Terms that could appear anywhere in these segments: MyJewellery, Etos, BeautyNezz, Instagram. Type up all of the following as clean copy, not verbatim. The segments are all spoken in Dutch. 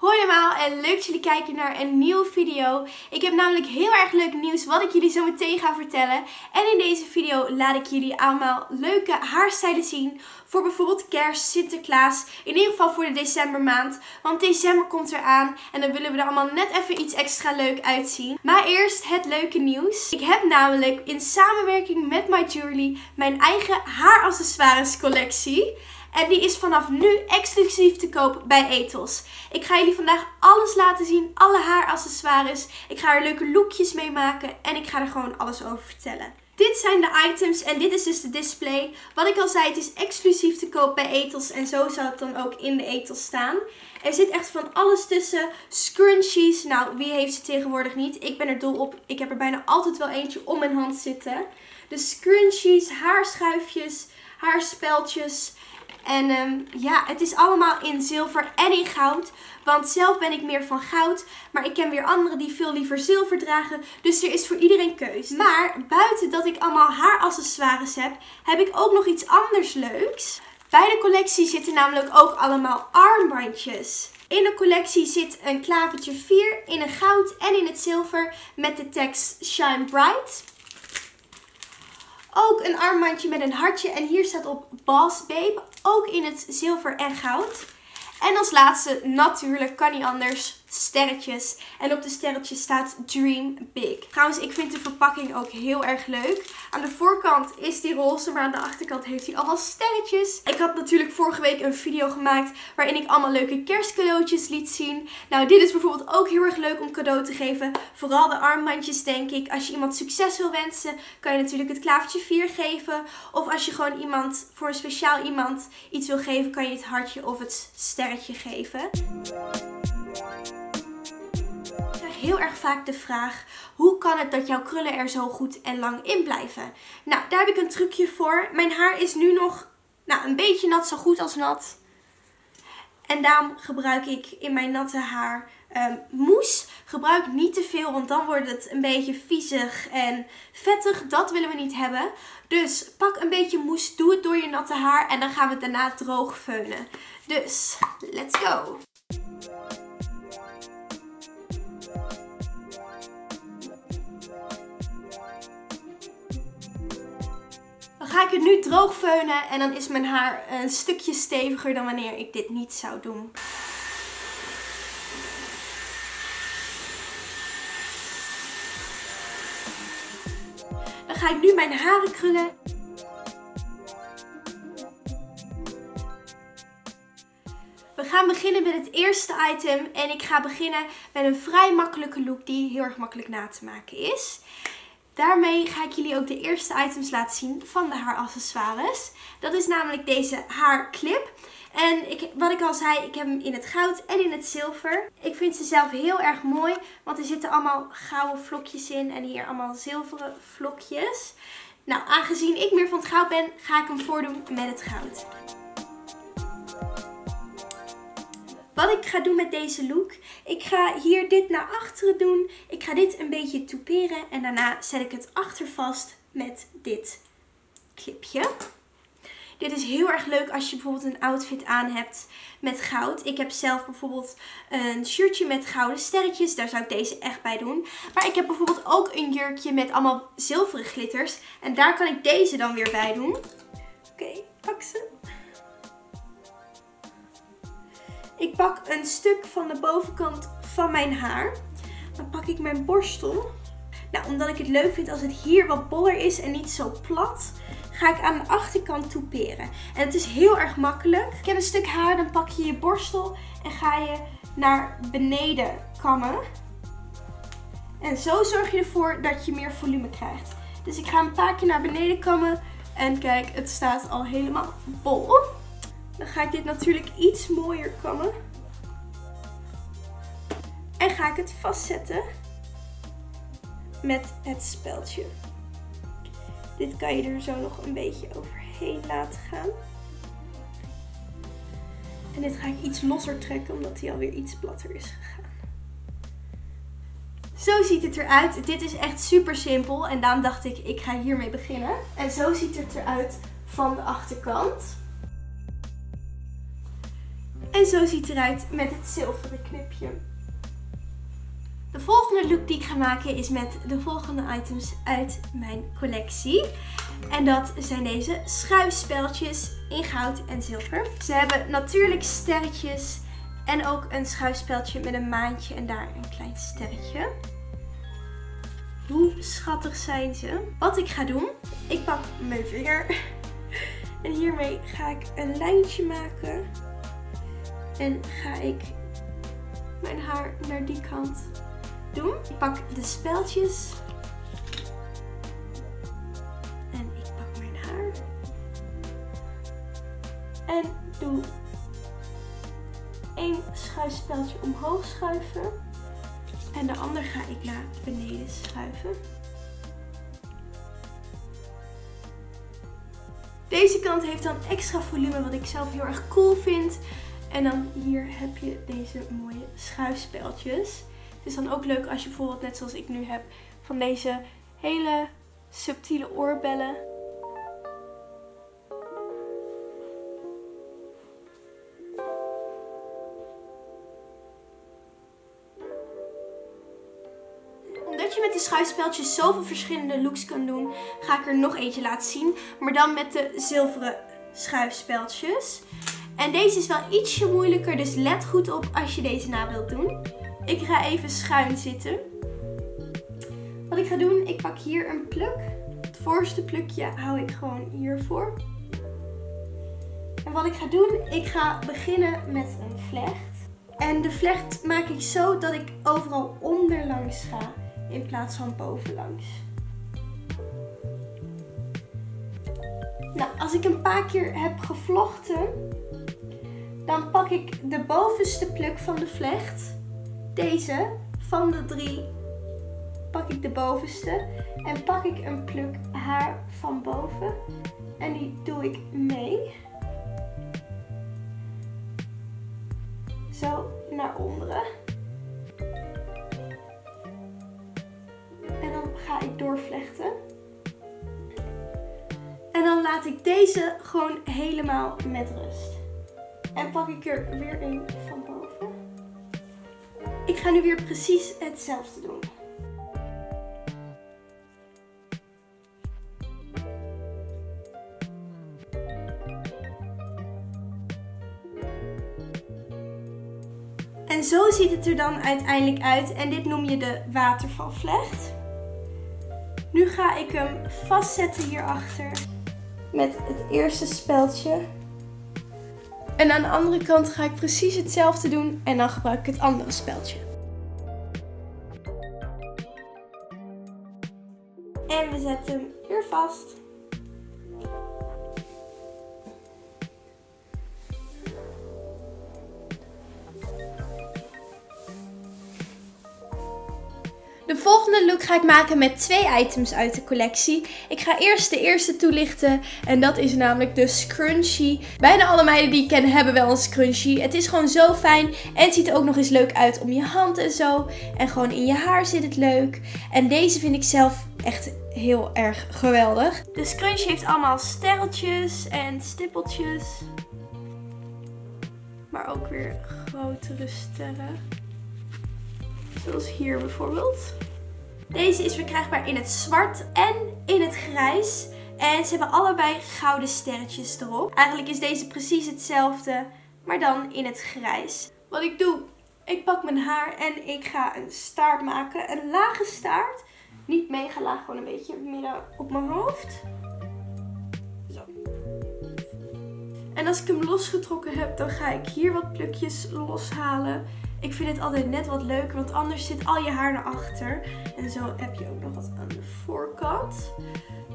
Hoi allemaal en leuk dat jullie kijken naar een nieuwe video. Ik heb namelijk heel erg leuk nieuws wat ik jullie zo meteen ga vertellen. En in deze video laat ik jullie allemaal leuke haarstijlen zien. Voor bijvoorbeeld kerst, Sinterklaas, in ieder geval voor de decembermaand. Want december komt eraan en dan willen we er allemaal net even iets extra leuk uitzien. Maar eerst het leuke nieuws. Ik heb namelijk in samenwerking met MyJewellery mijn eigen haaraccessoires collectie. En die is vanaf nu exclusief te koop bij Etos. Ik ga jullie vandaag alles laten zien, alle haaraccessoires. Ik ga er leuke lookjes mee maken en ik ga er gewoon alles over vertellen. Dit zijn de items en dit is dus de display. Wat ik al zei, het is exclusief te koop bij Etos en zo zal het dan ook in de Etos staan. Er zit echt van alles tussen. Scrunchies, nou wie heeft ze tegenwoordig niet? Ik ben er dol op, ik heb er bijna altijd wel eentje om mijn hand zitten. Dus scrunchies, haarschuifjes, haarspeldjes. En ja, het is allemaal in zilver en in goud. Want zelf ben ik meer van goud. Maar ik ken weer anderen die veel liever zilver dragen. Dus er is voor iedereen keus. Maar buiten dat ik allemaal haaraccessoires heb, heb ik ook nog iets anders leuks. Bij de collectie zitten namelijk ook allemaal armbandjes. In de collectie zit een klavertje 4 in een goud en in het zilver met de tekst Shine Bright. Ook een armbandje met een hartje en hier staat op Boss Babe, ook in het zilver en goud. En als laatste, natuurlijk kan niet anders, sterretjes. En op de sterretjes staat Dream Big. Trouwens, ik vind de verpakking ook heel erg leuk. Aan de voorkant is die roze, maar aan de achterkant heeft hij allemaal sterretjes. Ik had natuurlijk vorige week een video gemaakt waarin ik allemaal leuke kerstcadeautjes liet zien. Nou, dit is bijvoorbeeld ook heel erg leuk om cadeau te geven. Vooral de armbandjes, denk ik. Als je iemand succes wil wensen, kan je natuurlijk het klavertje 4 geven. Of als je gewoon iemand, voor een speciaal iemand, iets wil geven, kan je het hartje of het sterretje geven. Heel erg vaak de vraag, hoe kan het dat jouw krullen er zo goed en lang in blijven? Nou, daar heb ik een trucje voor. Mijn haar is nu nog een beetje nat, zo goed als nat. En daarom gebruik ik in mijn natte haar mousse. Gebruik niet te veel, want dan wordt het een beetje viezig en vettig. Dat willen we niet hebben. Dus pak een beetje mousse, doe het door je natte haar en dan gaan we het daarna droog feunen. Dus, let's go! Ga ik het nu droog feunen en dan is mijn haar een stukje steviger dan wanneer ik dit niet zou doen. Dan ga ik nu mijn haren krullen. We gaan beginnen met het eerste item en ik ga beginnen met een vrij makkelijke look die heel erg makkelijk na te maken is. Daarmee ga ik jullie ook de eerste items laten zien van de haaraccessoires. Dat is namelijk deze haarclip. En wat ik al zei, ik heb hem in het goud en in het zilver. Ik vind ze zelf heel erg mooi, want er zitten allemaal gouden vlokjes in en hier allemaal zilveren vlokjes. Nou, aangezien ik meer van het goud ben, ga ik hem voordoen met het goud. Wat ik ga doen met deze look, ik ga hier dit naar achteren doen. Ik ga dit een beetje touperen en daarna zet ik het achter vast met dit clipje. Dit is heel erg leuk als je bijvoorbeeld een outfit aan hebt met goud. Ik heb zelf bijvoorbeeld een shirtje met gouden sterretjes. Daar zou ik deze echt bij doen. Maar ik heb bijvoorbeeld ook een jurkje met allemaal zilveren glitters. En daar kan ik deze dan weer bij doen. Oké, pak ze. Ik pak een stuk van de bovenkant van mijn haar. Dan pak ik mijn borstel. Nou, omdat ik het leuk vind als het hier wat boller is en niet zo plat, ga ik aan de achterkant touperen. En het is heel erg makkelijk. Ik heb een stuk haar, dan pak je je borstel en ga je naar beneden kammen. En zo zorg je ervoor dat je meer volume krijgt. Dus ik ga een paar keer naar beneden kammen. En kijk, het staat al helemaal bol. Dan ga ik dit natuurlijk iets mooier kammen. En ga ik het vastzetten met het speldje. Dit kan je er zo nog een beetje overheen laten gaan. En dit ga ik iets losser trekken omdat hij alweer iets platter is gegaan. Zo ziet het eruit. Dit is echt super simpel. En daarom dacht ik, ik ga hiermee beginnen. En zo ziet het eruit van de achterkant. En zo ziet het eruit met het zilveren knipje. De volgende look die ik ga maken is met de volgende items uit mijn collectie. En dat zijn deze schuifspeltjes in goud en zilver. Ze hebben natuurlijk sterretjes en ook een schuifspeltje met een maantje en daar een klein sterretje. Hoe schattig zijn ze? Wat ik ga doen, ik pak mijn vinger en hiermee ga ik een lijntje maken. En ga ik mijn haar naar die kant doen. Ik pak de speldjes. En ik pak mijn haar. En doe één schuifspeldje omhoog schuiven. En de ander ga ik naar beneden schuiven. Deze kant heeft dan extra volume, wat ik zelf heel erg cool vind. En dan hier heb je deze mooie schuifspeltjes. Het is dan ook leuk als je bijvoorbeeld, net zoals ik nu heb, van deze hele subtiele oorbellen. Omdat je met die schuifspeltjes zoveel verschillende looks kan doen, ga ik er nog eentje laten zien. Maar dan met de zilveren schuifspeltjes. En deze is wel ietsje moeilijker, dus let goed op als je deze na wilt doen. Ik ga even schuin zitten. Wat ik ga doen, ik pak hier een pluk. Het voorste plukje hou ik gewoon hiervoor. En wat ik ga doen, ik ga beginnen met een vlecht. En de vlecht maak ik zo dat ik overal onderlangs ga in plaats van bovenlangs. Nou, als ik een paar keer heb gevlochten, dan pak ik de bovenste pluk van de vlecht. Deze van de drie pak ik de bovenste. En pak ik een pluk haar van boven. En die doe ik mee. Zo naar onderen. En dan ga ik doorvlechten. En dan laat ik deze gewoon helemaal met rust. En pak ik er weer een van boven. Ik ga nu weer precies hetzelfde doen. En zo ziet het er dan uiteindelijk uit. En dit noem je de watervalvlecht. Nu ga ik hem vastzetten hierachter. Met het eerste speldje. En aan de andere kant ga ik precies hetzelfde doen en dan gebruik ik het andere speldje. En we zetten hem hier vast. De volgende look ga ik maken met twee items uit de collectie. Ik ga eerst de eerste toelichten en dat is namelijk de scrunchie. Bijna alle meiden die ik ken hebben wel een scrunchie. Het is gewoon zo fijn en het ziet er ook nog eens leuk uit om je hand en zo. En gewoon in je haar zit het leuk. En deze vind ik zelf echt heel erg geweldig. De scrunchie heeft allemaal sterretjes en stippeltjes. Maar ook weer grotere sterren. Zoals hier bijvoorbeeld. Deze is verkrijgbaar in het zwart en in het grijs. En ze hebben allebei gouden sterretjes erop. Eigenlijk is deze precies hetzelfde, maar dan in het grijs. Wat ik doe, ik pak mijn haar en ik ga een staart maken. Een lage staart. Niet mega laag, gewoon een beetje midden op mijn hoofd. Zo. En als ik hem losgetrokken heb, dan ga ik hier wat plukjes loshalen. Ik vind het altijd net wat leuker, want anders zit al je haar naar achter. En zo heb je ook nog wat aan de voorkant.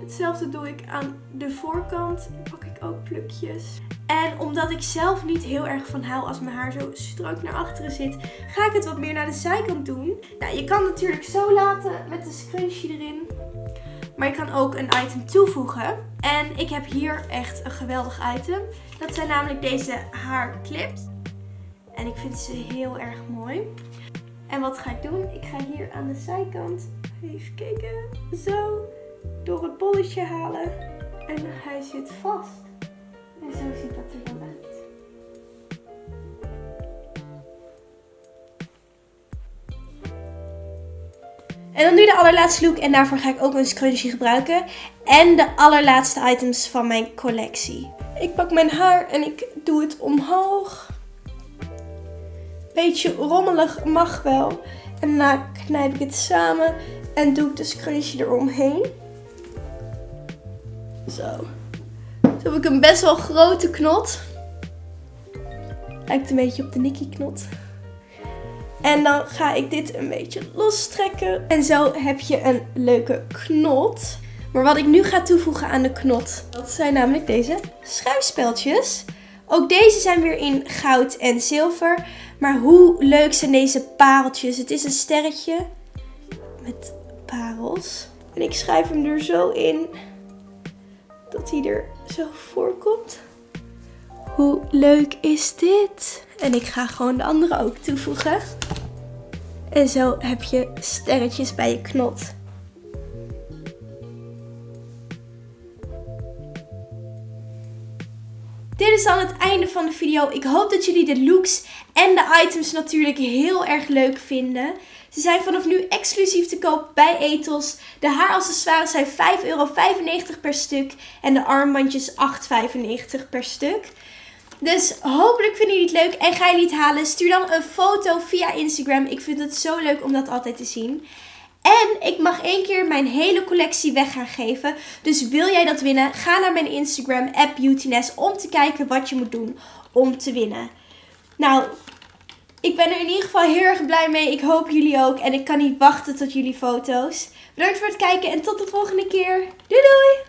Hetzelfde doe ik aan de voorkant. Pak ik ook plukjes. En omdat ik zelf niet heel erg van hou als mijn haar zo strak naar achteren zit, ga ik het wat meer naar de zijkant doen. Nou, je kan het natuurlijk zo laten met de scrunchie erin. Maar je kan ook een item toevoegen. En ik heb hier echt een geweldig item. Dat zijn namelijk deze haarclips. En ik vind ze heel erg mooi. En wat ga ik doen? Ik ga hier aan de zijkant, even kijken, zo, door het bolletje halen. En hij zit vast. En zo ziet dat er dan uit. En dan nu de allerlaatste look en daarvoor ga ik ook een scrunchie gebruiken. En de allerlaatste items van mijn collectie. Ik pak mijn haar en ik doe het omhoog. Beetje rommelig mag wel. En daarna knijp ik het samen en doe ik de scrunchie eromheen. Zo. Zo heb ik een best wel grote knot. Lijkt een beetje op de Nikki knot. En dan ga ik dit een beetje lostrekken. En zo heb je een leuke knot. Maar wat ik nu ga toevoegen aan de knot, dat zijn namelijk deze schuifspeltjes. Ook deze zijn weer in goud en zilver. Maar hoe leuk zijn deze pareltjes. Het is een sterretje met parels. En ik schuif hem er zo in dat hij er zo voorkomt. Hoe leuk is dit? En ik ga gewoon de andere ook toevoegen. En zo heb je sterretjes bij je knot. Dit is dan het einde van de video. Ik hoop dat jullie de looks en de items natuurlijk heel erg leuk vinden. Ze zijn vanaf nu exclusief te koop bij Etos. De haaraccessoires zijn €5,95 per stuk en de armbandjes €8,95 per stuk. Dus hopelijk vinden jullie het leuk en ga jullie het halen. Stuur dan een foto via Instagram. Ik vind het zo leuk om dat altijd te zien. En ik mag 1 keer mijn hele collectie weg gaan geven. Dus wil jij dat winnen? Ga naar mijn Instagram, @BeautyNezz, om te kijken wat je moet doen om te winnen. Nou, ik ben er in ieder geval heel erg blij mee. Ik hoop jullie ook. En ik kan niet wachten tot jullie foto's. Bedankt voor het kijken en tot de volgende keer. Doei doei!